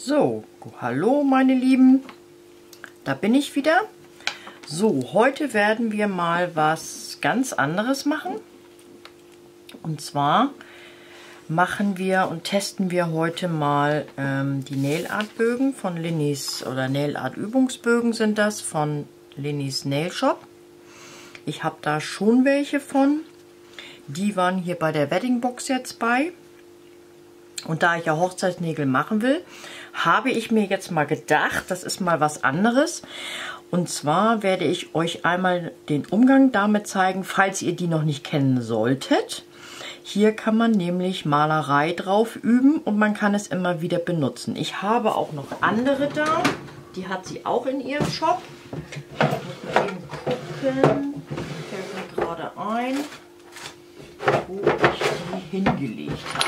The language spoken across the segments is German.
So, hallo meine Lieben, da bin ich wieder. So, heute werden wir mal was ganz anderes machen. Und zwar machen wir und testen wir heute mal die Nail Art Bögen von Lynis, oder Nail Art Übungsbögen sind das, von Lynis Nailshop. Ich habe da schon welche von. Die waren hier bei der Weddingbox jetzt bei. Und da ich ja Hochzeitsnägel machen will, habe ich mir jetzt mal gedacht, das ist mal was anderes. Und zwar werde ich euch einmal den Umgang damit zeigen, falls ihr die noch nicht kennen solltet. Hier kann man nämlich Malerei drauf üben und man kann es immer wieder benutzen. Ich habe auch noch andere da, die hat sie auch in ihrem Shop. Ich muss mal eben gucken, fällt mir gerade ein, wo ich die hingelegt habe.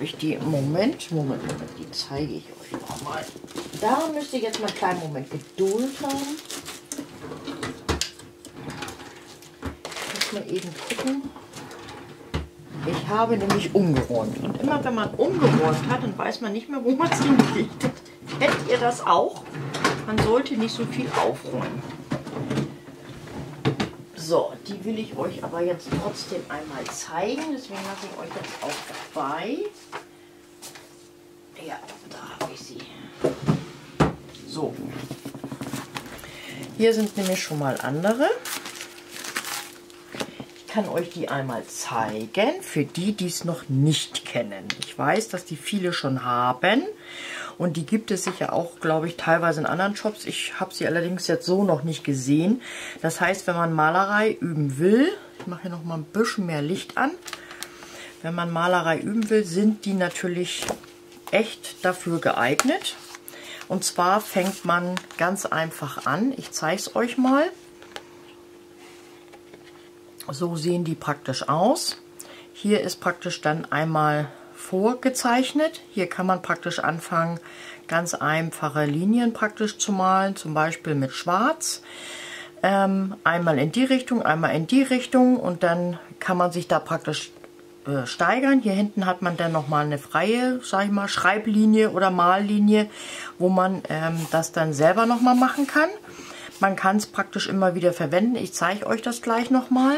Ich die Moment, die zeige ich euch nochmal. Da müsst ihr jetzt mal einen kleinen Moment Geduld haben. Ich muss mal eben gucken. Ich habe nämlich umgeräumt. Und immer wenn man umgeräumt hat, dann weiß man nicht mehr, wo man es hingelegt hat. Kennt ihr das auch? Man sollte nicht so viel aufräumen. So, die will ich euch aber jetzt trotzdem einmal zeigen, deswegen lasse ich euch jetzt auch dabei. Ja, da habe ich sie. So, hier sind nämlich schon mal andere. Ich kann euch die einmal zeigen, für die, die es noch nicht kennen. Ich weiß, dass die viele schon haben und die gibt es sicher auch, glaube ich, teilweise in anderen Shops. Ich habe sie allerdings jetzt so noch nicht gesehen. Das heißt, wenn man Malerei üben will, ich mache hier noch mal ein bisschen mehr Licht an, wenn man Malerei üben will, sind die natürlich echt dafür geeignet. Und zwar fängt man ganz einfach an. Ich zeige es euch mal. So sehen die praktisch aus. Hier ist praktisch dann einmal vorgezeichnet. Hier kann man praktisch anfangen, ganz einfache Linien praktisch zu malen, zum Beispiel mit Schwarz. Einmal in die Richtung, einmal in die Richtung und dann kann man sich da praktisch steigern. Hier hinten hat man dann nochmal eine freie, sag ich mal, Schreiblinie oder Mallinie, wo man das dann selber nochmal machen kann. Man kann es praktisch immer wieder verwenden. Ich zeige euch das gleich nochmal.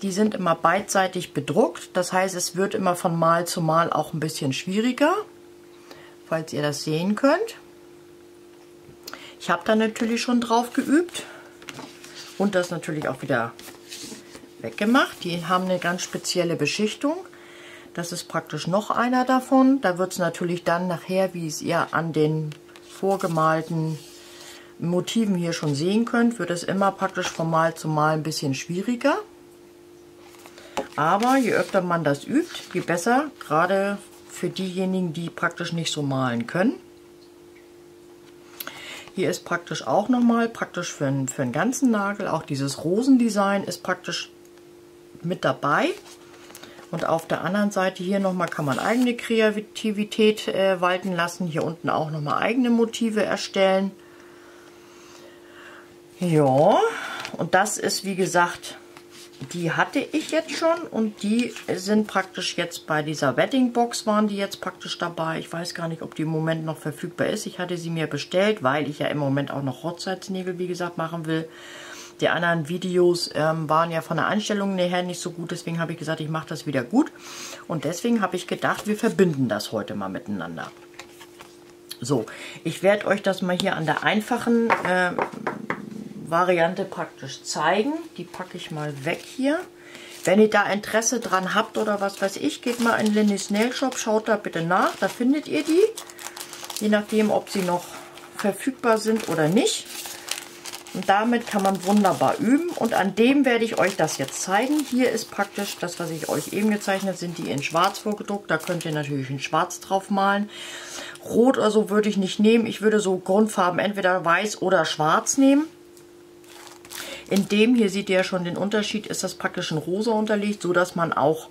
Die sind immer beidseitig bedruckt. Das heißt, es wird immer von Mal zu Mal auch ein bisschen schwieriger, falls ihr das sehen könnt. Ich habe da natürlich schon drauf geübt und das natürlich auch wieder weggemacht. Die haben eine ganz spezielle Beschichtung. Das ist praktisch noch einer davon. Da wird es natürlich dann nachher, wie es ihr an den vorgemalten Motiven hier schon sehen könnt, wird es immer praktisch von Mal zu Mal ein bisschen schwieriger. Aber je öfter man das übt, je besser, gerade für diejenigen, die praktisch nicht so malen können. Hier ist praktisch auch nochmal, praktisch für einen ganzen Nagel, auch dieses Rosendesign ist praktisch mit dabei. Und auf der anderen Seite hier nochmal kann man eigene Kreativität walten lassen. Hier unten auch nochmal eigene Motive erstellen. Ja, und das ist, wie gesagt, die hatte ich jetzt schon und die sind praktisch jetzt bei dieser Weddingbox, waren die jetzt praktisch dabei. Ich weiß gar nicht, ob die im Moment noch verfügbar ist. Ich hatte sie mir bestellt, weil ich ja im Moment auch noch Hochzeitsnägel, wie gesagt, machen will. Die anderen Videos waren ja von der Einstellung her nicht so gut, deswegen habe ich gesagt, ich mache das wieder gut. Und deswegen habe ich gedacht, wir verbinden das heute mal miteinander. So, ich werde euch das mal hier an der einfachen Variante praktisch zeigen. Die packe ich mal weg hier. Wenn ihr da Interesse dran habt oder was weiß ich, geht mal in Lynis Nailshop, schaut da bitte nach, da findet ihr die. Je nachdem, ob sie noch verfügbar sind oder nicht. Und damit kann man wunderbar üben und an dem werde ich euch das jetzt zeigen. Hier ist praktisch das, was ich euch eben gezeichnet habe, sind die in Schwarz vorgedruckt. Da könnt ihr natürlich in Schwarz drauf malen. Rot oder so würde ich nicht nehmen. Ich würde so Grundfarben entweder Weiß oder Schwarz nehmen. In dem hier seht ihr ja schon den Unterschied, ist das praktisch in Rosa unterlegt, so dass man auch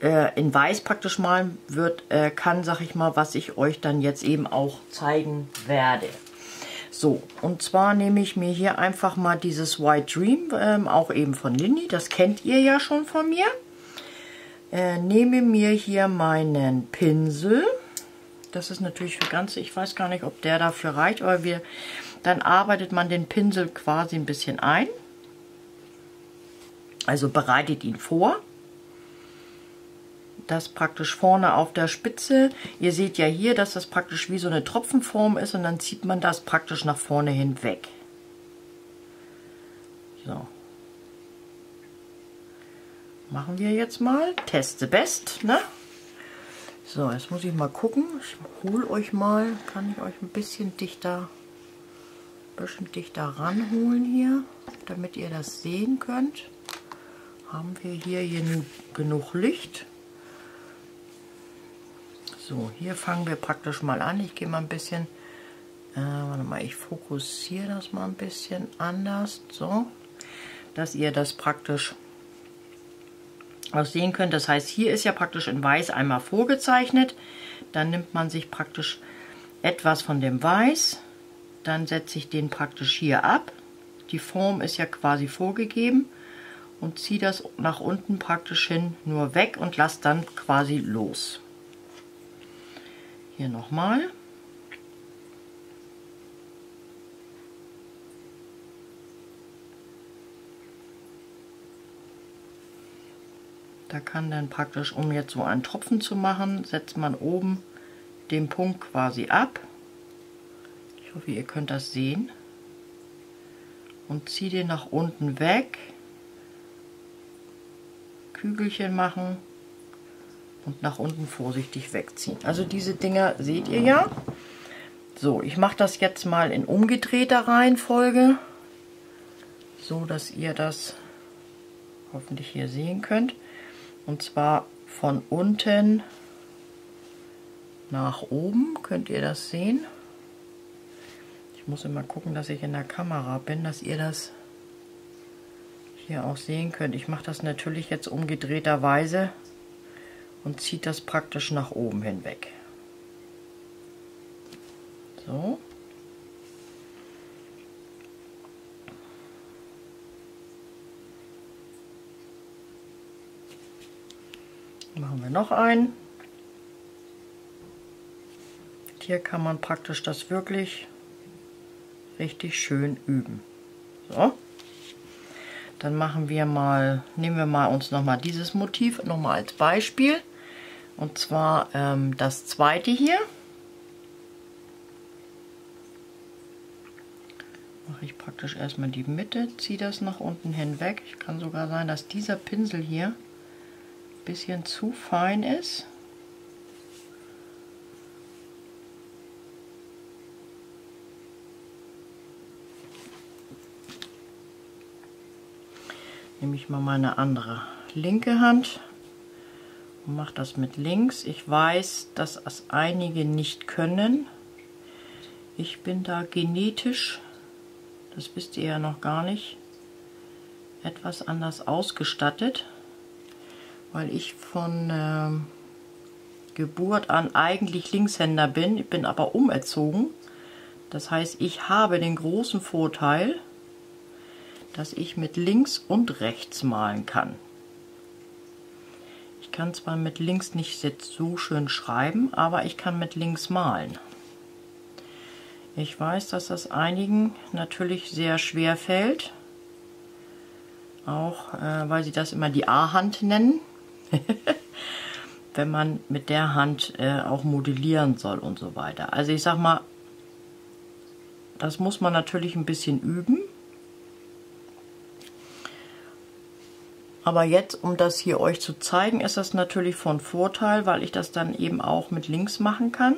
in Weiß praktisch malen kann, sag ich mal, was ich euch dann jetzt eben auch zeigen werde. So, und zwar nehme ich mir hier einfach mal dieses White Dream, auch eben von Lynis, das kennt ihr ja schon von mir. Nehme mir hier meinen Pinsel, Das ist natürlich für Ganze. Ich weiß gar nicht, ob der dafür reicht, aber dann arbeitet man den Pinsel quasi ein bisschen ein. Also bereitet ihn vor. Das praktisch vorne auf der Spitze. Ihr seht ja hier, dass das praktisch wie so eine Tropfenform ist. Und dann zieht man das praktisch nach vorne hinweg. So. Machen wir jetzt mal. Test the best, ne? So, jetzt muss ich mal gucken. Ich hole euch mal. Kann ich euch ein bisschen dichter ranholen hier, damit ihr das sehen könnt. Haben wir hier genug Licht? So, hier fangen wir praktisch mal an. Ich gehe mal ein bisschen, warte mal, ich fokussiere das mal ein bisschen anders, so, dass ihr das praktisch auch sehen könnt. Das heißt, hier ist ja praktisch in Weiß einmal vorgezeichnet. Dann nimmt man sich praktisch etwas von dem Weiß. Dann setze ich den praktisch hier ab. Die Form ist ja quasi vorgegeben und ziehe das nach unten praktisch hin nur weg und lasse dann quasi los. Hier nochmal. Da kann dann praktisch, um jetzt so einen Tropfen zu machen, setzt man oben den Punkt quasi ab. Ich hoffe, ihr könnt das sehen. Und zieht den nach unten weg. Kügelchen machen und nach unten vorsichtig wegziehen. Also diese Dinger seht ihr ja. So, ich mache das jetzt mal in umgedrehter Reihenfolge, so dass ihr das hoffentlich hier sehen könnt. Und zwar von unten nach oben, könnt ihr das sehen. Ich muss immer gucken, dass ich in der Kamera bin, dass ihr das hier auch sehen könnt. Ich mache das natürlich jetzt umgedrehterweise und ziehe das praktisch nach oben hinweg. So. Machen wir noch einen. Hier kann man praktisch das wirklich richtig schön üben. So. Dann machen wir mal, nehmen wir uns nochmal dieses Motiv nochmal als Beispiel. Und zwar das zweite hier. Mache ich praktisch erstmal die Mitte, ziehe das nach unten hinweg. Ich kann sogar sein, dass dieser Pinsel hier bisschen zu fein ist. Nehme ich mal meine andere linke Hand und mache das mit links. Ich weiß, dass das einige nicht können. Ich bin da genetisch, das wisst ihr ja noch gar nicht, etwas anders ausgestattet, weil ich von Geburt an eigentlich Linkshänder bin. Ich bin aber umerzogen. Das heißt, ich habe den großen Vorteil, dass ich mit links und rechts malen kann. Ich kann zwar mit links nicht jetzt so schön schreiben, aber ich kann mit links malen. Ich weiß, dass das einigen natürlich sehr schwer fällt, auch weil sie das immer die A-Hand nennen. Wenn man mit der Hand auch modellieren soll und so weiter. Also ich sag mal, das muss man natürlich ein bisschen üben. Aber jetzt, um das hier euch zu zeigen, ist das natürlich von Vorteil, weil ich das dann eben auch mit links machen kann.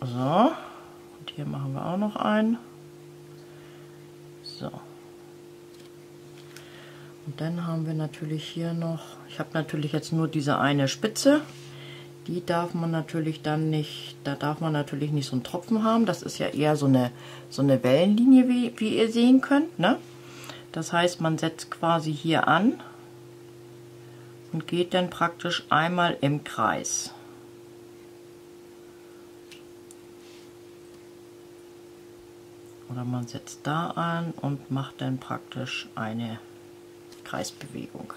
So, und hier machen wir auch noch einen. So. Und dann haben wir natürlich hier noch, ich habe natürlich jetzt nur diese eine Spitze, die darf man natürlich dann nicht, da darf man natürlich nicht so einen Tropfen haben, das ist ja eher so eine Wellenlinie, wie ihr sehen könnt, ne? Das heißt, man setzt quasi hier an und geht dann praktisch einmal im Kreis. Oder man setzt da an und macht dann praktisch eine Kreisbewegung.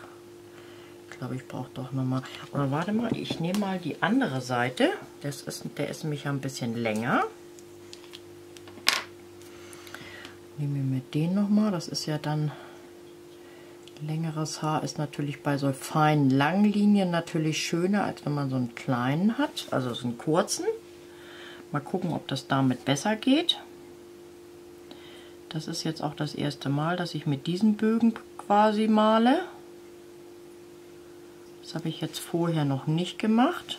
Ich Ich glaube, ich brauche doch nochmal. Oder warte mal, ich nehme mal die andere Seite. Der ist nämlich ein bisschen länger. Nehmen wir mit den nochmal. Das ist ja dann längeres Haar. Ist natürlich bei so feinen Langlinien natürlich schöner, als wenn man so einen kleinen hat. Also so einen kurzen. Mal gucken, ob das damit besser geht. Das ist jetzt auch das erste Mal, dass ich mit diesen Bögen quasi male. Das habe ich jetzt vorher noch nicht gemacht.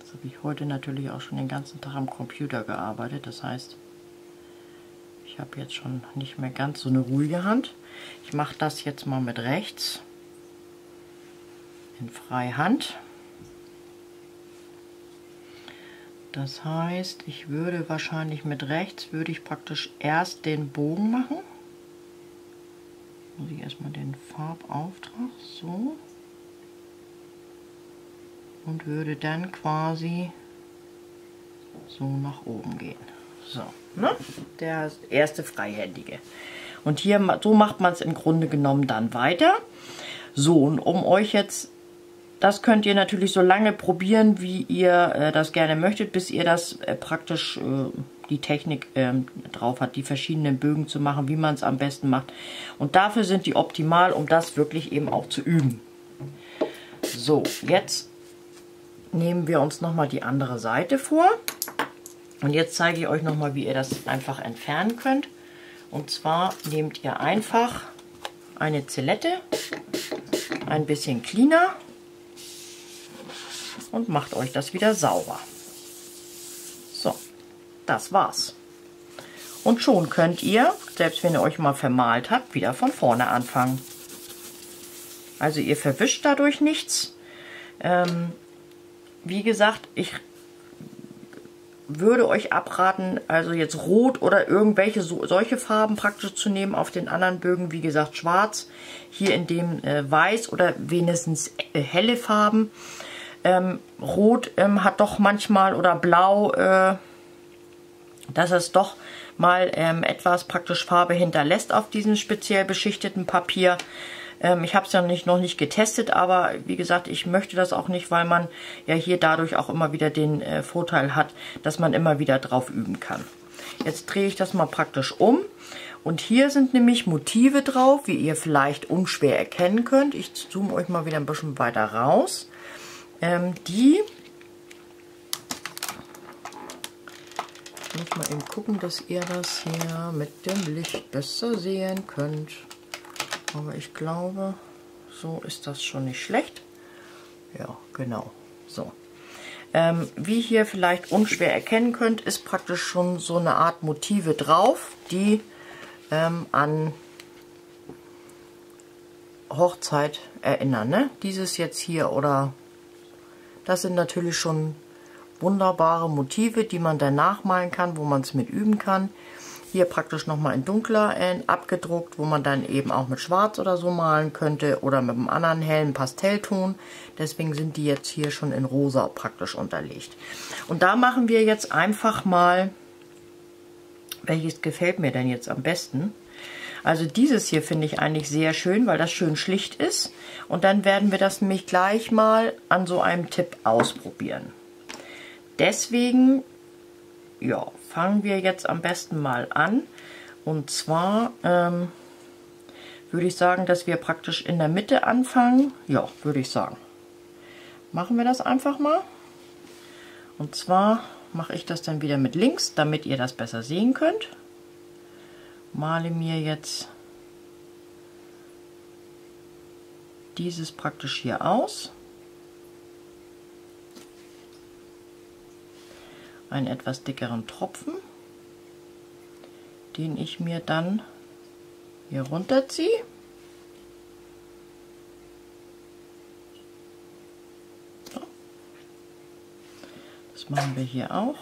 Das habe ich heute natürlich auch schon den ganzen Tag am Computer gearbeitet. Das heißt, ich habe jetzt schon nicht mehr ganz so eine ruhige Hand. Ich mache das jetzt mal mit rechts. In Freihand. Das heißt, ich würde wahrscheinlich mit rechts, würde ich praktisch erst den Bogen machen. Muss ich erstmal den Farbauftrag, so. Und würde dann quasi so nach oben gehen. So, ne? Der erste Freihändige. Und hier, so macht man es im Grunde genommen dann weiter. So, und um euch jetzt... Das könnt ihr natürlich so lange probieren, wie ihr das gerne möchtet, bis ihr das praktisch die Technik drauf hat, die verschiedenen Bögen zu machen, wie man es am besten macht. Und dafür sind die optimal, um das wirklich eben auch zu üben. So, jetzt nehmen wir uns nochmal die andere Seite vor. Und jetzt zeige ich euch nochmal, wie ihr das einfach entfernen könnt. Und zwar nehmt ihr einfach eine Zellette, ein bisschen Cleaner. Und macht euch das wieder sauber. So, das war's. Und schon könnt ihr, selbst wenn ihr euch mal vermalt habt, wieder von vorne anfangen. Also ihr verwischt dadurch nichts. Wie gesagt, ich würde euch abraten, also jetzt rot oder irgendwelche solche Farben praktisch zu nehmen. Auf den anderen Bögen, wie gesagt, schwarz. Hier in dem weiß oder wenigstens helle Farben. Rot hat doch manchmal oder blau, dass es doch mal etwas praktisch Farbe hinterlässt auf diesem speziell beschichteten Papier. Ich habe es ja noch nicht getestet, aber wie gesagt, ich möchte das auch nicht, weil man ja hier dadurch auch immer wieder den Vorteil hat, dass man immer wieder drauf üben kann. Jetzt drehe ich das mal praktisch um. Und hier sind nämlich Motive drauf, wie ihr vielleicht unschwer erkennen könnt. Ich zoome euch mal wieder ein bisschen weiter raus. Die, ich muss mal eben gucken, dass ihr das hier mit dem Licht besser sehen könnt, aber ich glaube, so ist das schon nicht schlecht. Ja, genau, so. Wie hier vielleicht unschwer erkennen könnt, ist praktisch schon so eine Art Motive drauf, die an Hochzeit erinnern, ne? Dieses jetzt hier oder... Das sind natürlich schon wunderbare Motive, die man dann nachmalen kann, wo man es mit üben kann. Hier praktisch nochmal in dunkler abgedruckt, wo man dann eben auch mit schwarz oder so malen könnte oder mit einem anderen hellen Pastellton. Deswegen sind die jetzt hier schon in rosa praktisch unterlegt. Und da machen wir jetzt einfach mal, welches gefällt mir denn jetzt am besten? Also dieses hier finde ich eigentlich sehr schön, weil das schön schlicht ist. Und dann werden wir das nämlich gleich mal an so einem Tipp ausprobieren. Deswegen, ja, fangen wir jetzt am besten mal an. Und zwar würde ich sagen, dass wir praktisch in der Mitte anfangen. Ja, würde ich sagen. Machen wir das einfach mal. Und zwar mache ich das dann wieder mit links, damit ihr das besser sehen könnt. Male mir jetzt dieses praktisch hier aus. Einen etwas dickeren Tropfen, den ich mir dann hier runterziehe. So. Das machen wir hier auch.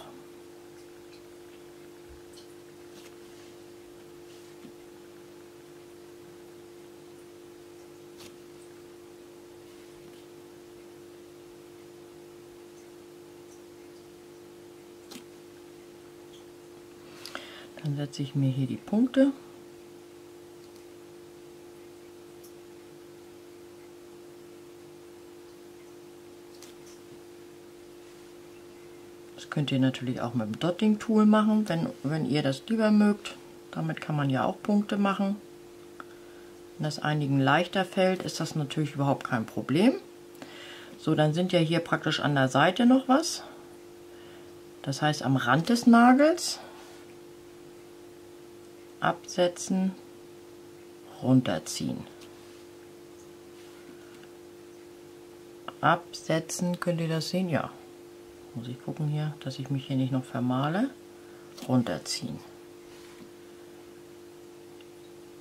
Dann setze ich mir hier die Punkte. Das könnt ihr natürlich auch mit dem Dotting-Tool machen, wenn ihr das lieber mögt. Damit kann man ja auch Punkte machen. Wenn das einigen leichter fällt, ist das natürlich überhaupt kein Problem. So, dann sind ja hier praktisch an der Seite noch was. Das heißt, am Rand des Nagels absetzen, runterziehen. Absetzen, könnt ihr das sehen? Ja. Muss ich gucken hier, dass ich mich hier nicht noch vermale. Runterziehen.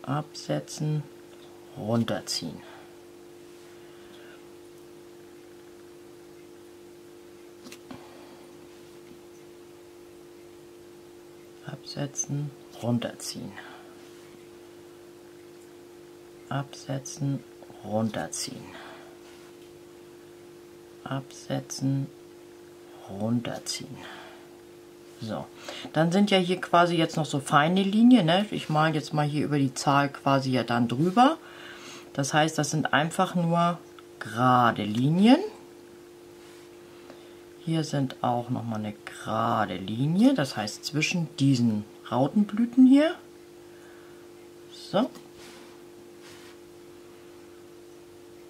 Absetzen, runterziehen. Absetzen, runterziehen. Absetzen, runterziehen. Absetzen, runterziehen. So, dann sind ja hier quasi jetzt noch so feine Linien, ne? Ich male jetzt mal hier über die Zahl quasi ja dann drüber. Das heißt, das sind einfach nur gerade Linien. Hier sind auch nochmal eine gerade Linie, das heißt zwischen diesen Rautenblüten hier. So.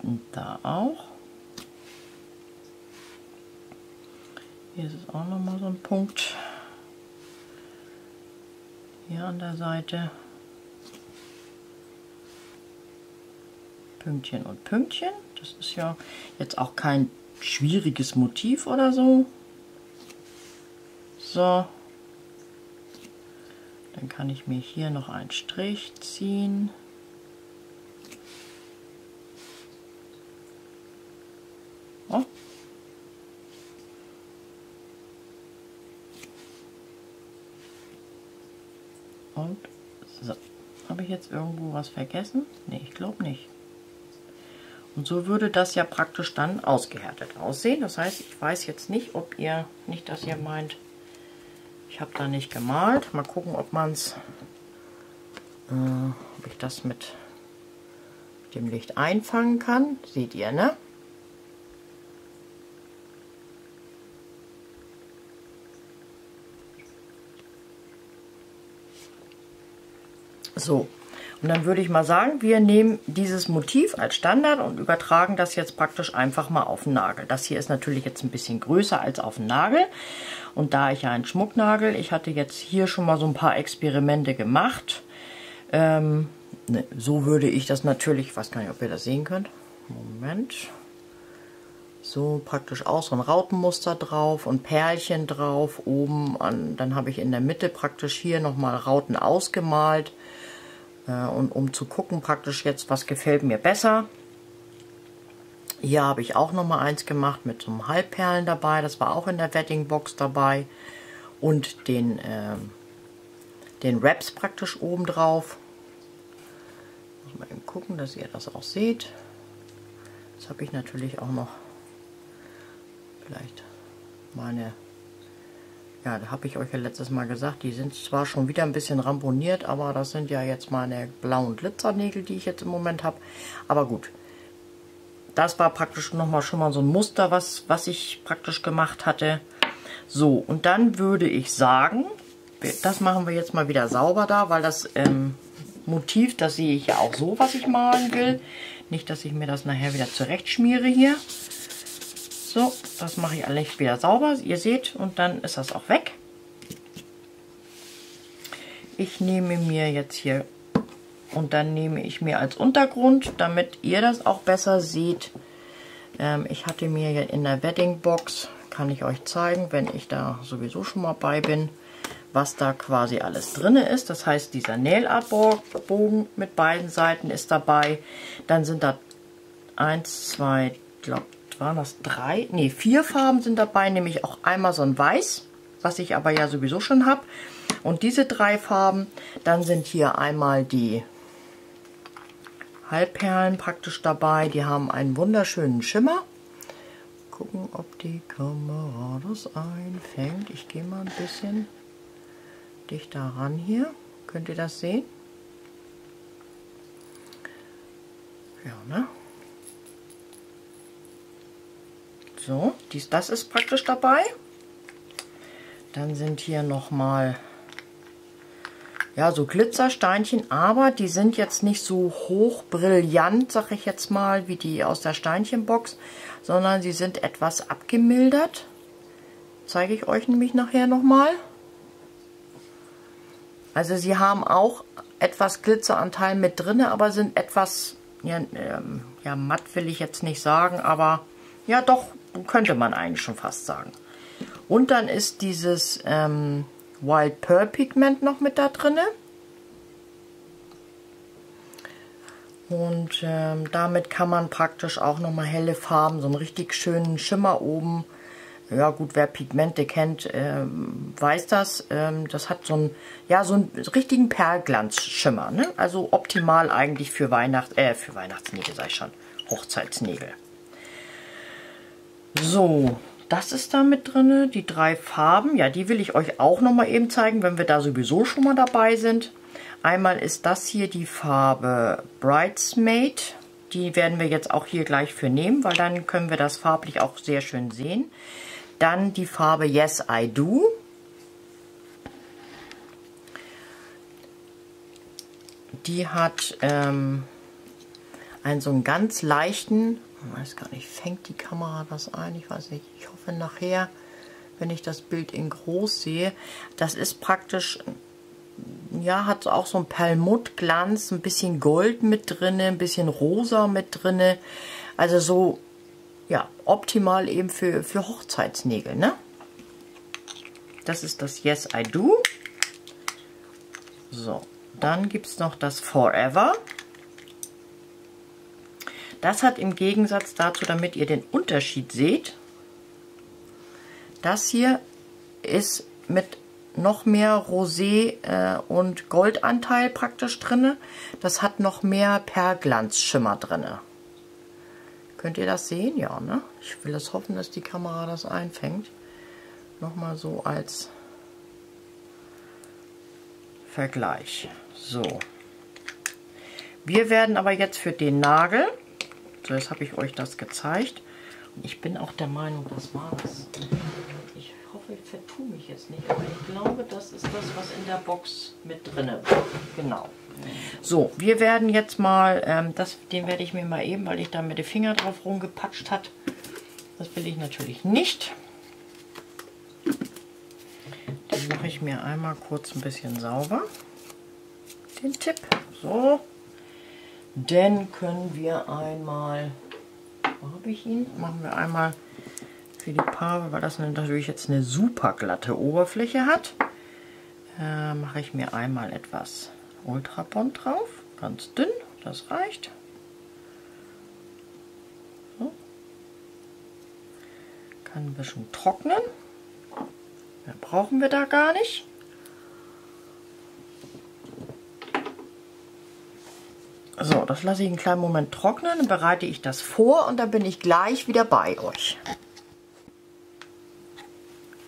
Und da auch. Hier ist es auch nochmal so ein Punkt. Hier an der Seite. Pünktchen und Pünktchen. Das ist ja jetzt auch kein schwieriges Motiv oder so. So. Dann kann ich mir hier noch einen Strich ziehen. Oh. Und so. Habe ich jetzt irgendwo was vergessen? Ne, ich glaube nicht. Und so würde das ja praktisch dann ausgehärtet aussehen. Das heißt, ich weiß jetzt nicht, ob ihr nicht, dass ihr meint, ich habe da nicht gemalt. Mal gucken, ob man es, ob ich das mit dem Licht einfangen kann. Seht ihr, ne? So. Und dann würde ich mal sagen, wir nehmen dieses Motiv als Standard und übertragen das jetzt praktisch einfach mal auf den Nagel. Das hier ist natürlich jetzt ein bisschen größer als auf den Nagel. Und da ich ja einen Schmucknagel, ich hatte jetzt hier schon mal so ein paar Experimente gemacht. Ne, so würde ich das natürlich, ich weiß gar nicht, ob ihr das sehen könnt. Moment. So praktisch auch so ein Rautenmuster drauf und Perlchen drauf oben. An, dann habe ich in der Mitte praktisch hier nochmal Rauten ausgemalt. Und um zu gucken praktisch jetzt, was gefällt mir besser. Hier habe ich auch nochmal eins gemacht mit so einem Halbperlen dabei. Das war auch in der Weddingbox dabei. Und den Wraps praktisch oben drauf. Muss mal eben gucken, dass ihr das auch seht. Jetzt habe ich natürlich auch noch vielleicht meine... Ja, da habe ich euch ja letztes Mal gesagt, die sind zwar schon wieder ein bisschen ramponiert, aber das sind ja jetzt meine blauen Glitzernägel, die ich jetzt im Moment habe. Aber gut, das war praktisch nochmal schon mal so ein Muster, was ich praktisch gemacht hatte. So, und dann würde ich sagen, das machen wir jetzt mal wieder sauber da, weil das Motiv, das sehe ich ja auch so, was ich malen will. Nicht, dass ich mir das nachher wieder zurechtschmiere hier. So, das mache ich alles wieder sauber, ihr seht, und dann ist das auch weg. Ich nehme mir jetzt hier, und dann nehme ich mir als Untergrund, damit ihr das auch besser seht. Ich hatte mir ja in der Weddingbox, kann ich euch zeigen, wenn ich da sowieso schon mal bei bin, was da quasi alles drin ist. Das heißt, dieser Nail-Art-Bogen mit beiden Seiten ist dabei. Dann sind da 1, 2, glaube ich, waren das 3? Ne, 4 Farben sind dabei, nämlich auch einmal so ein Weiß, was ich aber ja sowieso schon habe. Und diese 3 Farben, dann sind hier einmal die Halbperlen praktisch dabei, die haben einen wunderschönen Schimmer. Gucken, ob die Kamera das einfängt. Ich gehe mal ein bisschen dichter ran hier. Könnt ihr das sehen? Ja, ne? So, das ist praktisch dabei. Dann sind hier nochmal ja, so Glitzersteinchen, aber die sind jetzt nicht so hoch brillant, sag ich jetzt mal, wie die aus der Steinchenbox, sondern sie sind etwas abgemildert. Zeige ich euch nämlich nachher nochmal. Also sie haben auch etwas Glitzeranteil mit drin, aber sind etwas, ja, ja matt will ich jetzt nicht sagen, aber ja doch, könnte man eigentlich schon fast sagen. Und dann ist dieses Wild Pearl Pigment noch mit da drin. Und damit kann man praktisch auch nochmal helle Farben, so einen richtig schönen Schimmer oben. Ja gut, wer Pigmente kennt, weiß das. Das hat so einen, ja, so einen richtigen Perlglanzschimmer. Ne? Also optimal eigentlich für Weihnachtsnägel, sag ich schon, Hochzeitsnägel. So, das ist da mit drin, die drei Farben. Ja, die will ich euch auch nochmal eben zeigen, wenn wir da sowieso schon mal dabei sind. Einmal ist das hier die Farbe Bridesmaid. Die werden wir jetzt auch hier gleich für nehmen, weil dann können wir das farblich auch sehr schön sehen. Dann die Farbe Yes I Do. Die hat einen so einen ganz leichten... Ich weiß gar nicht, fängt die Kamera das ein? Ich weiß nicht, ich hoffe nachher, wenn ich das Bild in groß sehe. Das ist praktisch, ja, hat auch so einen Perlmuttglanz, ein bisschen Gold mit drin, ein bisschen Rosa mit drin. Also so, ja, optimal eben für Hochzeitsnägel, ne? Das ist das Yes I Do. So, dann gibt es noch das Forever. Das hat im Gegensatz dazu, damit ihr den Unterschied seht, das hier ist mit noch mehr Rosé und Goldanteil praktisch drin. Das hat noch mehr Perlglanzschimmer drin. Könnt ihr das sehen? Ja, ne? Ich will es hoffen, dass die Kamera das einfängt. Nochmal so als Vergleich. So. Wir werden aber jetzt für den Nagel... So, jetzt habe ich euch das gezeigt. Und ich bin auch der Meinung, das war es. Ich hoffe, ich vertue mich jetzt nicht, aber ich glaube, das ist das, was in der Box mit drin war. Genau. So, wir werden jetzt mal, den werde ich mir mal eben, weil ich da mit den Fingern drauf rumgepatscht hat. Das will ich natürlich nicht. Den mache ich mir einmal kurz ein bisschen sauber. Den Tipp. So. Dann können wir einmal, wo habe ich ihn? Machen wir einmal für die Farbe, weil das natürlich jetzt eine super glatte Oberfläche hat. Mache ich mir einmal etwas Ultra-Bond drauf, ganz dünn, das reicht. So. Kann ein bisschen trocknen, mehr brauchen wir da gar nicht. So, das lasse ich einen kleinen Moment trocknen, dann bereite ich das vor und dann bin ich gleich wieder bei euch.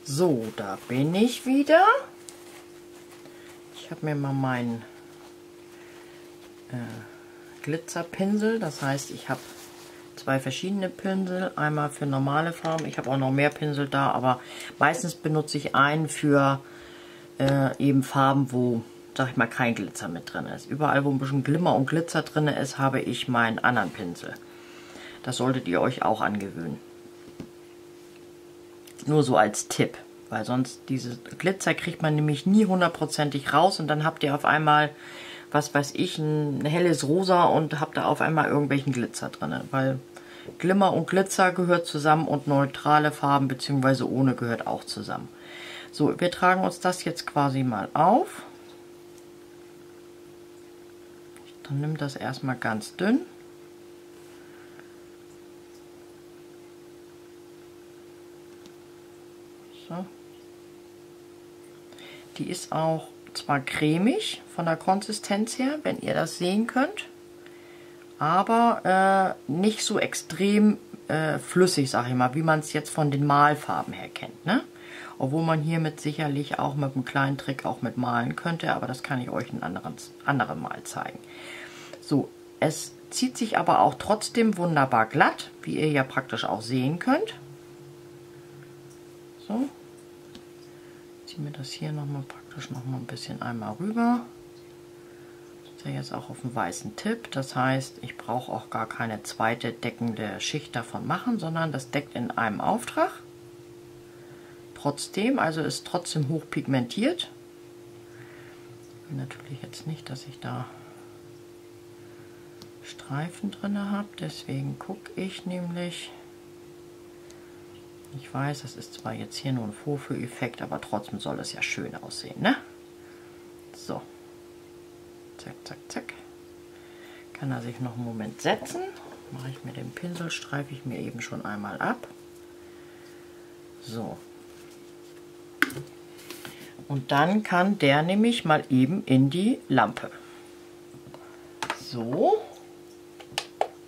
So, da bin ich wieder. Ich habe mir mal meinen Glitzerpinsel, das heißt, ich habe zwei verschiedene Pinsel, einmal für normale Farben, ich habe auch noch mehr Pinsel da, aber meistens benutze ich einen für eben Farben, wo... sag ich mal, kein Glitzer mit drin ist. Überall, wo ein bisschen Glimmer und Glitzer drin ist, habe ich meinen anderen Pinsel. Das solltet ihr euch auch angewöhnen. Nur so als Tipp, weil sonst diese Glitzer kriegt man nämlich nie hundertprozentig raus und dann habt ihr auf einmal, was weiß ich, ein helles Rosa und habt da auf einmal irgendwelchen Glitzer drin, weil Glimmer und Glitzer gehört zusammen und neutrale Farben bzw. ohne gehört auch zusammen. So, wir tragen uns das jetzt quasi mal auf. Dann nimm das erstmal ganz dünn. So. Die ist auch zwar cremig von der Konsistenz her, wenn ihr das sehen könnt, aber nicht so extrem flüssig, sag ich mal, wie man es jetzt von den Malfarben her kennt, ne? Obwohl man hiermit sicherlich auch mit einem kleinen Trick auch mit malen könnte, aber das kann ich euch ein anderen Mal zeigen. So, es zieht sich aber auch trotzdem wunderbar glatt, wie ihr ja praktisch auch sehen könnt. So, ich ziehe mir das hier nochmal praktisch ein bisschen einmal rüber. Das ist ja jetzt auch auf dem weißen Tipp, das heißt, ich brauche auch gar keine zweite deckende Schicht davon machen, sondern das deckt in einem Auftrag. Trotzdem, also ist trotzdem hoch pigmentiert. Ich will natürlich jetzt nicht, dass ich da Streifen drin habe, deswegen gucke ich nämlich, ich weiß, das ist zwar jetzt hier nur ein Vorführeffekt, aber trotzdem soll es ja schön aussehen, ne? So, zack, zack, zack. Kann er sich noch einen Moment setzen. Mache ich mir den Pinsel, streife ich mir eben schon einmal ab. So. Und dann kann der nämlich mal eben in die Lampe. So.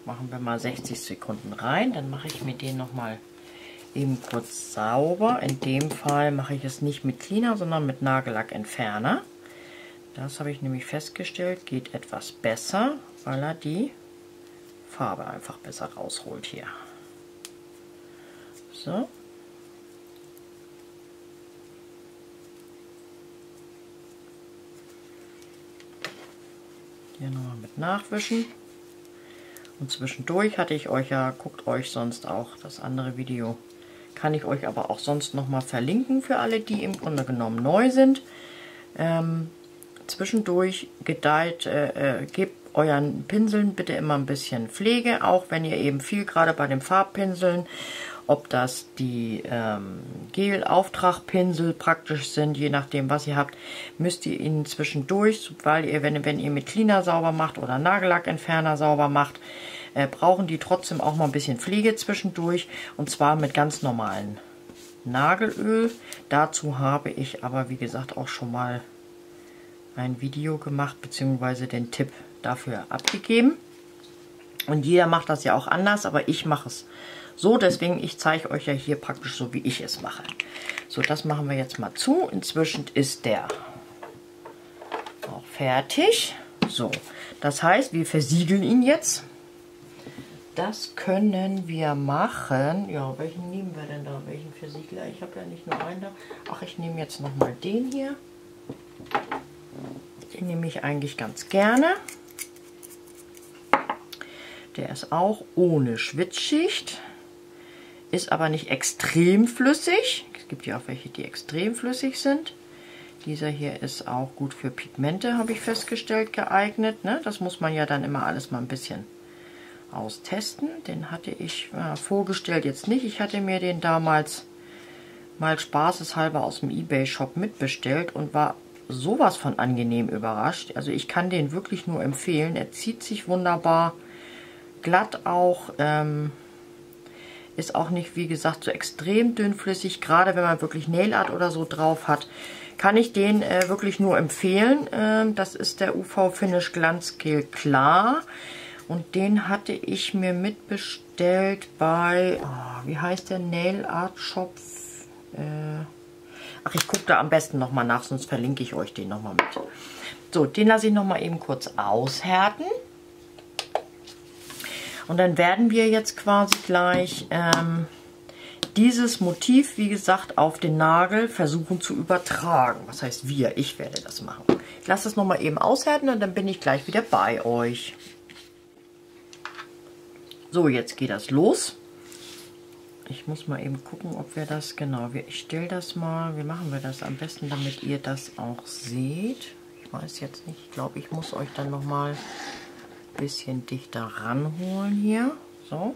Machen wir mal 60 Sekunden rein, dann mache ich mir den nochmal eben kurz sauber. In dem Fall mache ich es nicht mit Cleaner, sondern mit Nagellackentferner. Das habe ich nämlich festgestellt, geht etwas besser, weil er die Farbe einfach besser rausholt hier. So. Hier nochmal mit nachwischen. Und zwischendurch hatte ich euch ja, guckt euch sonst auch das andere Video, kann ich euch aber auch sonst nochmal verlinken für alle, die im Grunde genommen neu sind. Zwischendurch gebt euren Pinseln bitte immer ein bisschen Pflege, auch wenn ihr eben viel gerade bei den Farbpinseln, ob das die Gel-Auftragpinsel praktisch sind, je nachdem was ihr habt, müsst ihr ihnen zwischendurch, weil ihr, wenn ihr mit Cleaner sauber macht oder Nagellackentferner sauber macht, brauchen die trotzdem auch mal ein bisschen Pflege zwischendurch, und zwar mit ganz normalen Nagelöl. Dazu habe ich aber, wie gesagt, auch schon mal ein Video gemacht, beziehungsweise den Tipp dafür abgegeben. Und jeder macht das ja auch anders, aber ich mache es so, deswegen, ich zeige euch ja hier praktisch so, wie ich es mache. So, das machen wir jetzt mal zu. Inzwischen ist der auch fertig. So, das heißt, wir versiegeln ihn jetzt. Das können wir machen. Ja, welchen nehmen wir denn da? Welchen Versiegler? Ich habe ja nicht nur einen da. Ach, ich nehme jetzt nochmal den hier. Den nehme ich eigentlich ganz gerne. Der ist auch ohne Schwitzschicht. Ist aber nicht extrem flüssig. Es gibt ja auch welche, die extrem flüssig sind. Dieser hier ist auch gut für Pigmente, habe ich festgestellt, geeignet. Ne? Das muss man ja dann immer alles mal ein bisschen austesten. Den hatte ich vorgestellt jetzt nicht. Ich hatte mir den damals mal spaßeshalber aus dem eBay-Shop mitbestellt und war sowas von angenehm überrascht. Also ich kann den wirklich nur empfehlen. Er zieht sich wunderbar glatt auch. Ist auch nicht, wie gesagt, so extrem dünnflüssig. Gerade wenn man wirklich Nail Art oder so drauf hat, kann ich den wirklich nur empfehlen. Das ist der UV Finish Glanzgel Klar. Und den hatte ich mir mitbestellt bei, wie heißt der Nail Art Shop? Ach, ich gucke da am besten nochmal nach, sonst verlinke ich euch den nochmal mit. So, den lasse ich nochmal eben kurz aushärten. Und dann werden wir jetzt quasi gleich dieses Motiv, wie gesagt, auf den Nagel versuchen zu übertragen. Was heißt wir? Ich werde das machen. Ich lasse es nochmal eben aushärten und dann bin ich gleich wieder bei euch. So, jetzt geht das los. Ich muss mal eben gucken, ob wir das, genau, ich stelle das mal, wie machen wir das am besten, damit ihr das auch seht. Ich weiß jetzt nicht, ich glaube, ich muss euch dann nochmal ein bisschen dichter ranholen hier. So.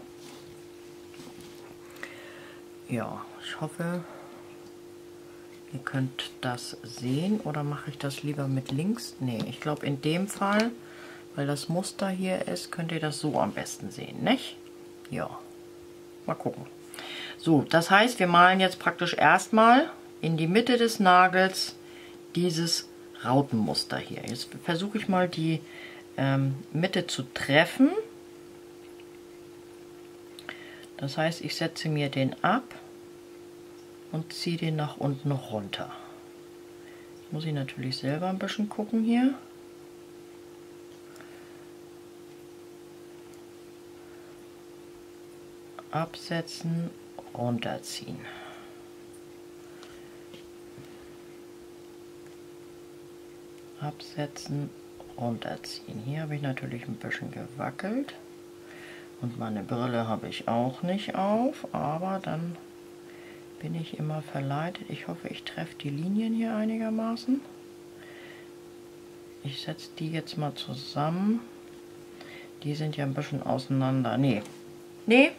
Ja, ich hoffe, ihr könnt das sehen, oder mache ich das lieber mit links? Nee, ich glaube in dem Fall, weil das Muster hier ist, könnt ihr das so am besten sehen, nicht? Ja, mal gucken. So, das heißt, wir malen jetzt praktisch erstmal in die Mitte des Nagels dieses Rautenmuster hier. Jetzt versuche ich mal die Mitte zu treffen. Das heißt, ich setze mir den ab und ziehe den nach unten runter. Jetzt muss ich natürlich selber ein bisschen gucken hier. Absetzen, runterziehen. Absetzen, runterziehen. Hier habe ich natürlich ein bisschen gewackelt. Und meine Brille habe ich auch nicht auf, aber dann bin ich immer verleitet. Ich hoffe, ich treffe die Linien hier einigermaßen. Ich setze die jetzt mal zusammen. Die sind ja ein bisschen auseinander. Nee, nee.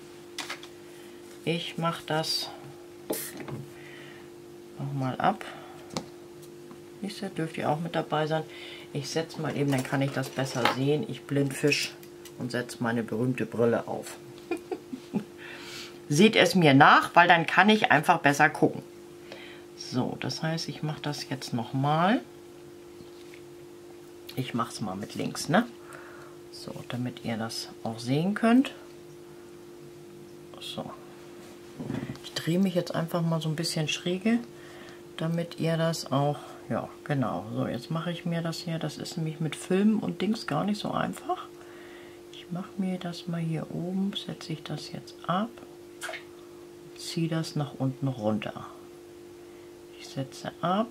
Ich mache das nochmal ab. Siehst du, dürft ihr auch mit dabei sein. Ich setze mal eben, dann kann ich das besser sehen. Ich blindfisch und setze meine berühmte Brille auf. Seht es mir nach, weil dann kann ich einfach besser gucken. So, das heißt, ich mache das jetzt nochmal. Ich mache es mal mit links, ne? So, damit ihr das auch sehen könnt. So. Ich drehe mich jetzt einfach mal so ein bisschen schräge, damit ihr das auch, ja, genau. So, jetzt mache ich mir das hier, das ist nämlich mit Filmen und Dings gar nicht so einfach. Ich mache mir das mal hier oben, setze ich das jetzt ab, ziehe das nach unten runter. Ich setze ab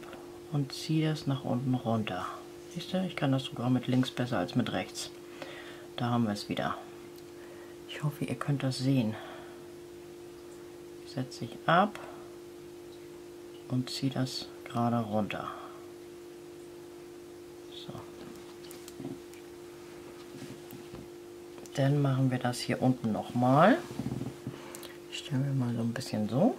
und ziehe das nach unten runter. Siehst du, ich kann das sogar mit links besser als mit rechts. Da haben wir es wieder. Ich hoffe, ihr könnt das sehen. Setze ich ab und ziehe das gerade runter. So. Dann machen wir das hier unten nochmal. Ich stelle mir mal so ein bisschen so.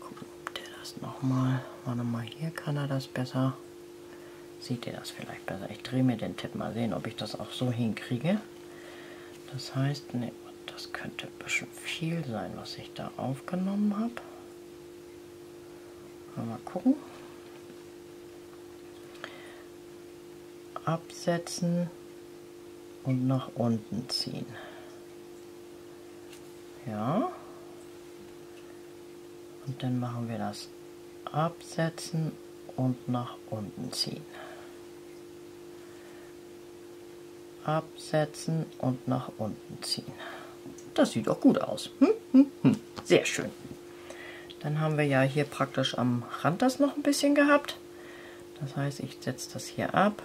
Gucken, ob der das nochmal. Warte mal, hier kann er das besser. Seht ihr das vielleicht besser? Ich drehe mir den Tipp mal, sehen, ob ich das auch so hinkriege. Das heißt, ne, das könnte ein bisschen viel sein, was ich da aufgenommen habe. Mal gucken. Absetzen und nach unten ziehen. Ja. Und dann machen wir das absetzen und nach unten ziehen. Absetzen und nach unten ziehen. Das sieht doch gut aus. Sehr schön. Dann haben wir ja hier praktisch am Rand das noch ein bisschen gehabt. Das heißt, ich setze das hier ab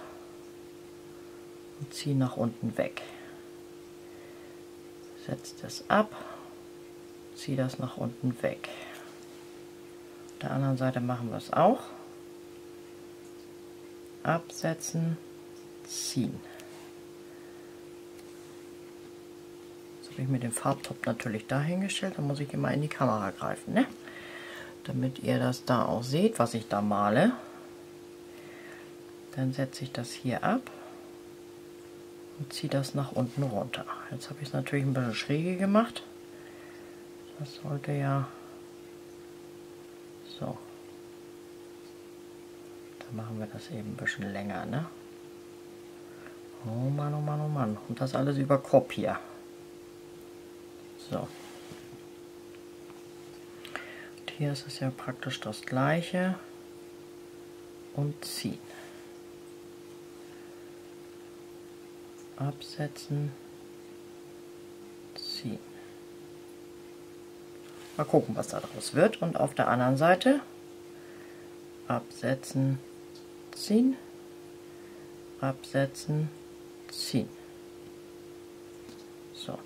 und ziehe nach unten weg. Setze das ab, ziehe das nach unten weg. Auf der anderen Seite machen wir es auch. Absetzen, ziehen. Ich mit dem Farbtopf natürlich dahingestellt, da muss ich immer in die Kamera greifen, ne? Damit ihr das da auch seht, was ich da male. Dann setze ich das hier ab und ziehe das nach unten runter. Jetzt habe ich es natürlich ein bisschen schräge gemacht. Das sollte ja so. Dann machen wir das eben ein bisschen länger, ne? Oh Mann, oh Mann, oh Mann. Und das alles über Kopf hier. So. Und hier ist es ja praktisch das gleiche und ziehen. Absetzen, ziehen. Mal gucken, was daraus wird. Und auf der anderen Seite absetzen, ziehen. Absetzen, ziehen. So.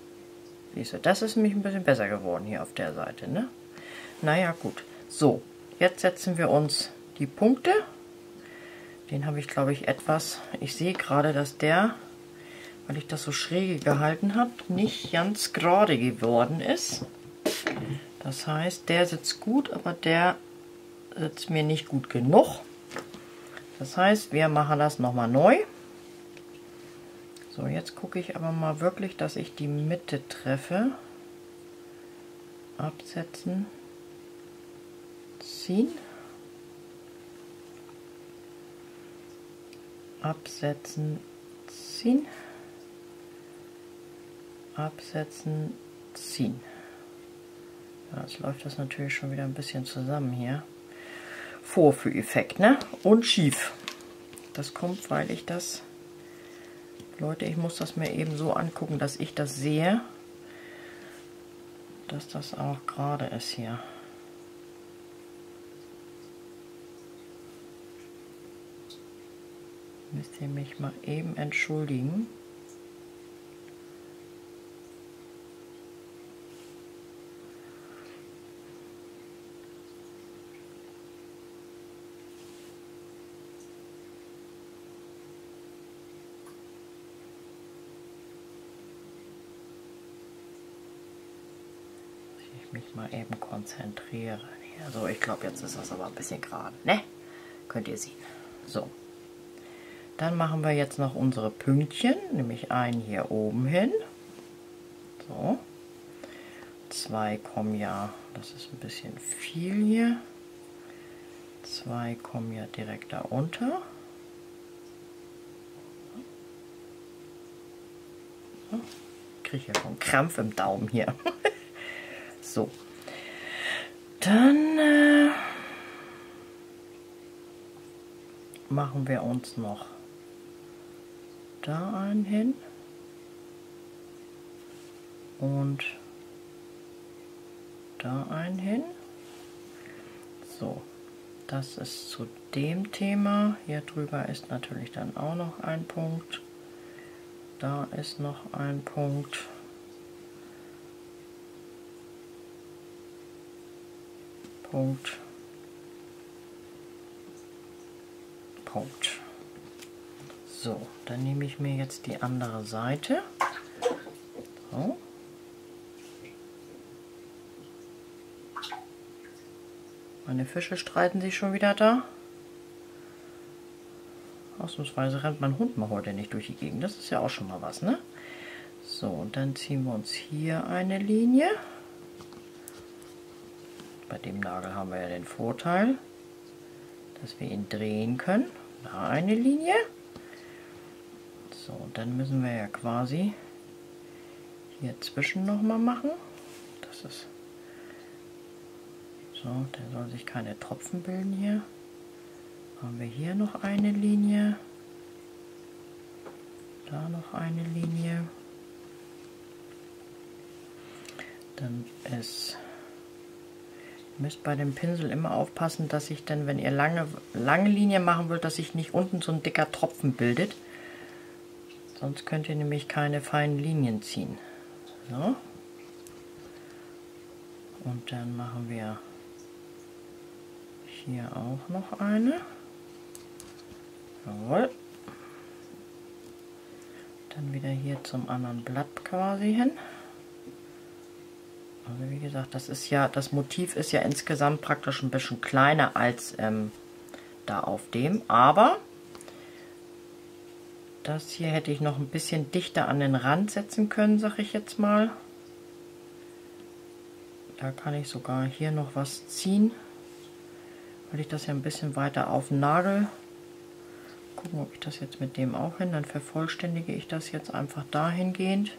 Siehst du, das ist nämlich ein bisschen besser geworden hier auf der Seite, ne? Naja, gut. So, jetzt setzen wir uns die Punkte. Den habe ich, glaube ich, etwas... Ich sehe gerade, dass der, weil ich das so schräge gehalten habe, nicht ganz gerade geworden ist. Das heißt, der sitzt gut, aber der sitzt mir nicht gut genug. Das heißt, wir machen das nochmal neu. So, jetzt gucke ich aber mal wirklich, dass ich die Mitte treffe. Absetzen, ziehen. Absetzen, ziehen. Absetzen, ziehen. Jetzt läuft das natürlich schon wieder ein bisschen zusammen hier. Vorführeffekt, ne? Und schief. Das kommt, weil ich das... Leute, ich muss das mir eben so angucken, dass ich das sehe, dass das auch gerade ist hier. Müsst ihr mich mal eben entschuldigen. Mich mal eben konzentrieren. Ja, so, ich glaube, jetzt ist das aber ein bisschen gerade, ne? Könnt ihr sehen. So. Dann machen wir jetzt noch unsere Pünktchen, nämlich einen hier oben hin. So. Zwei kommen ja, das ist ein bisschen viel hier. Zwei kommen ja direkt da unter. So. Ich kriege ja schon Krampf im Daumen hier. So, dann machen wir uns noch da einen hin und da einen hin. So, das ist zu dem Thema. Hier drüber ist natürlich dann auch noch ein Punkt. Da ist noch ein Punkt. Punkt. Punkt. So, dann nehme ich mir jetzt die andere Seite. So. Meine Fische streiten sich schon wieder da. Ausnahmsweise rennt mein Hund mal heute nicht durch die Gegend. Das ist ja auch schon mal was, ne? So, und dann ziehen wir uns hier eine Linie. Bei dem Nagel haben wir ja den Vorteil, dass wir ihn drehen können. Da eine Linie. So, und dann müssen wir ja quasi hier zwischen nochmal machen. Das ist so, da sollen sich keine Tropfen bilden hier. Haben wir hier noch eine Linie. Da noch eine Linie. Dann ist... Ihr müsst bei dem Pinsel immer aufpassen, dass ich dann, wenn ihr lange Linien machen wollt, dass sich nicht unten so ein dicker Tropfen bildet. Sonst könnt ihr nämlich keine feinen Linien ziehen. So. Und dann machen wir hier auch noch eine. Jawohl. Dann wieder hier zum anderen Blatt quasi hin. Also wie gesagt, das ist ja, das Motiv ist ja insgesamt praktisch ein bisschen kleiner als da auf dem, aber das hier hätte ich noch ein bisschen dichter an den Rand setzen können, sag ich jetzt mal. Da kann ich sogar hier noch was ziehen, weil ich das ja ein bisschen weiter auf den Nagel. Gucken, ob ich das jetzt mit dem auch hin, dann vervollständige ich das jetzt einfach dahingehend.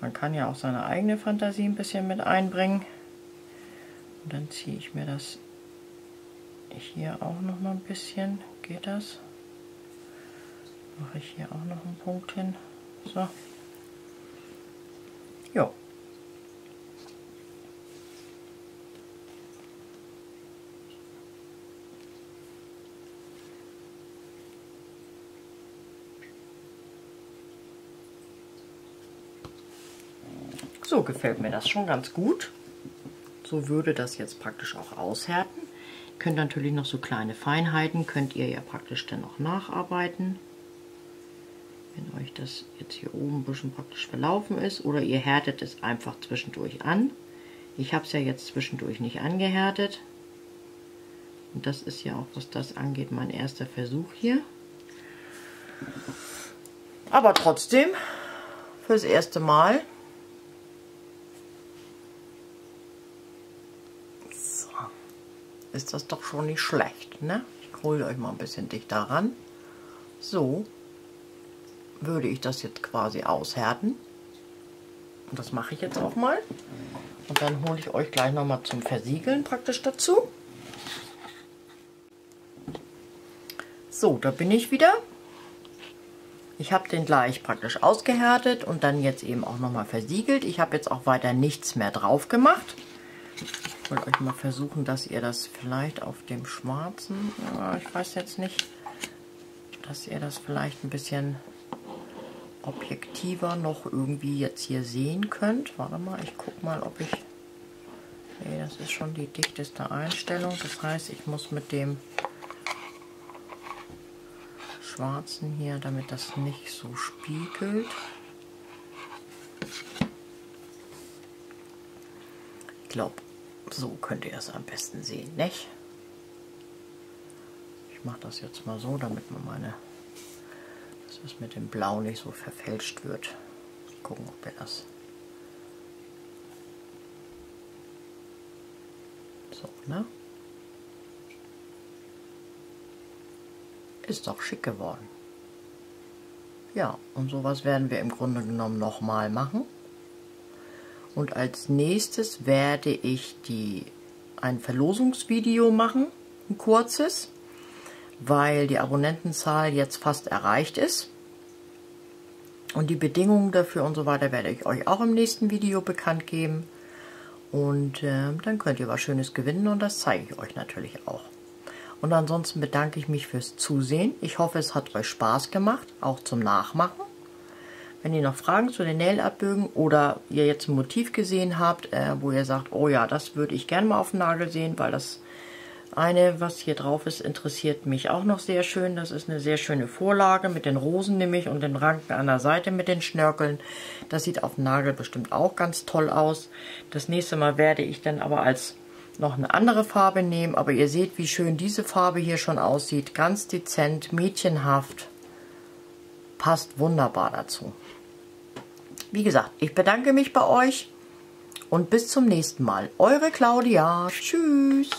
Man kann ja auch seine eigene Fantasie ein bisschen mit einbringen. Und dann ziehe ich mir das hier auch noch mal ein bisschen. Geht das? Mache ich hier auch noch einen Punkt hin. So. Jo. So gefällt mir das schon ganz gut. So würde das jetzt praktisch auch aushärten. Könnt natürlich noch so kleine Feinheiten, könnt ihr ja praktisch dann auch nacharbeiten. Wenn euch das jetzt hier oben ein bisschen praktisch verlaufen ist oder ihr härtet es einfach zwischendurch an. Ich habe es ja jetzt zwischendurch nicht angehärtet. Und das ist ja auch, was das angeht, mein erster Versuch hier. Aber trotzdem, fürs erste Mal. Ist das doch schon nicht schlecht, ne? Ich hole euch mal ein bisschen dichter ran. So würde ich das jetzt quasi aushärten. Und das mache ich jetzt auch mal. Und dann hole ich euch gleich nochmal zum Versiegeln praktisch dazu. So, da bin ich wieder. Ich habe den gleich praktisch ausgehärtet und dann jetzt eben auch nochmal versiegelt. Ich habe jetzt auch weiter nichts mehr drauf gemacht. Ich wollte euch mal versuchen, dass ihr das vielleicht auf dem schwarzen, ich weiß jetzt nicht, dass ihr das vielleicht ein bisschen objektiver noch irgendwie jetzt hier sehen könnt. Warte mal, ich gucke mal, ob ich... Nee, das ist schon die dichteste Einstellung. Das heißt, ich muss mit dem Schwarzen hier, damit das nicht so spiegelt. Ich glaube, so könnt ihr es am besten sehen, nicht? Ich mache das jetzt mal so, damit man dass das mit dem Blau nicht so verfälscht wird. Gucken, ob wir das. So, ne? Ist doch schick geworden. Ja, und sowas werden wir im Grunde genommen nochmal machen. Und als nächstes werde ich ein Verlosungsvideo machen, ein kurzes, weil die Abonnentenzahl jetzt fast erreicht ist. Und die Bedingungen dafür und so weiter werde ich euch auch im nächsten Video bekannt geben. Und dann könnt ihr was Schönes gewinnen und das zeige ich euch natürlich auch. Und ansonsten bedanke ich mich fürs Zusehen. Ich hoffe, es hat euch Spaß gemacht, auch zum Nachmachen. Wenn ihr noch Fragen zu den Nail-Abbögen oder ihr jetzt ein Motiv gesehen habt, wo ihr sagt, oh ja, das würde ich gerne mal auf den Nagel sehen, weil das eine, was hier drauf ist, interessiert mich auch noch sehr schön. Das ist eine sehr schöne Vorlage mit den Rosen nämlich und den Ranken an der Seite mit den Schnörkeln. Das sieht auf dem Nagel bestimmt auch ganz toll aus. Das nächste Mal werde ich dann aber noch eine andere Farbe nehmen, aber ihr seht, wie schön diese Farbe hier schon aussieht. Ganz dezent, mädchenhaft, passt wunderbar dazu. Wie gesagt, ich bedanke mich bei euch und bis zum nächsten Mal. Eure Claudia. Tschüss.